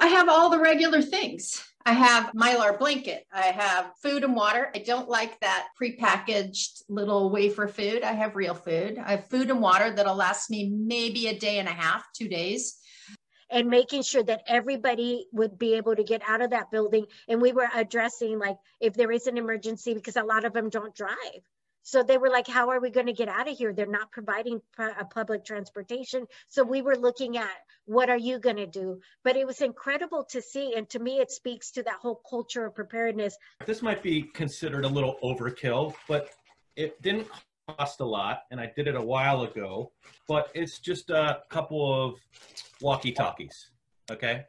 I have all the regular things. I have Mylar blanket. I have food and water. I don't like that prepackaged little wafer food. I have real food. I have food and water that'll last me maybe a day and a half, 2 days. And making sure that everybody would be able to get out of that building. And we were addressing, like, if there is an emergency, because a lot of them don't drive. So they were like, how are we going to get out of here? They're not providing public transportation. So we were looking at, what are you going to do? But it was incredible to see. And to me, it speaks to that whole culture of preparedness. This might be considered a little overkill, but it didn't cost a lot. And I did it a while ago, but it's just a couple of walkie-talkies. Okay.